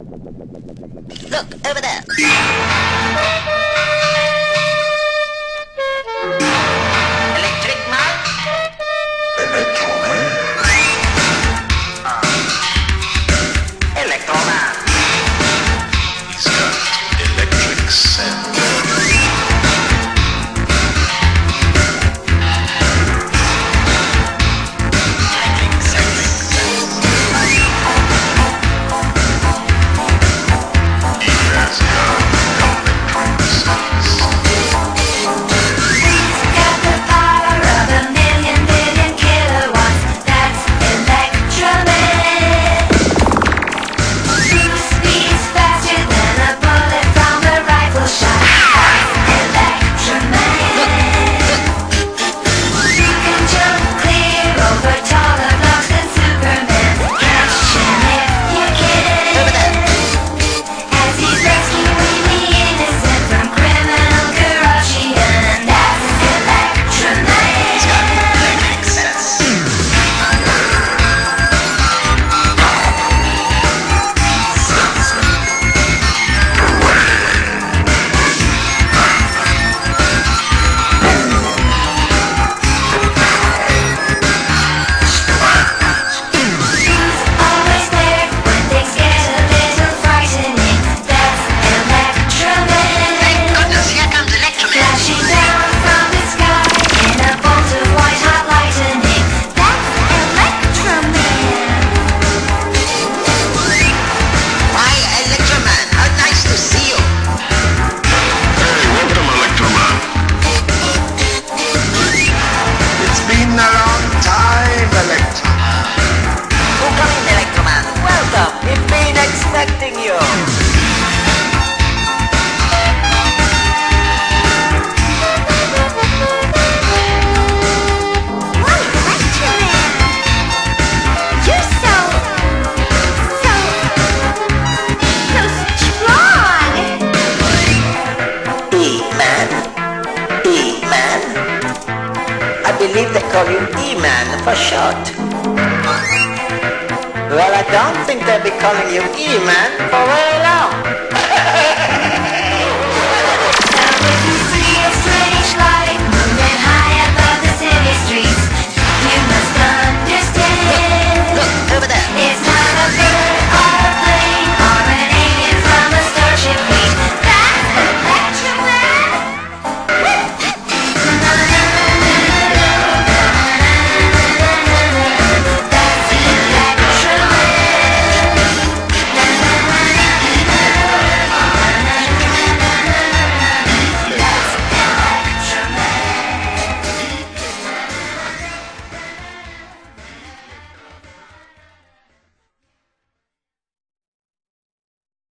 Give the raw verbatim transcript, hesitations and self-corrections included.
Look over there. Electric man. Electroman. Uh, Electroman. He's got electric scent. Call him E Man for short. Well, I don't think they'll be calling you E Man for very long.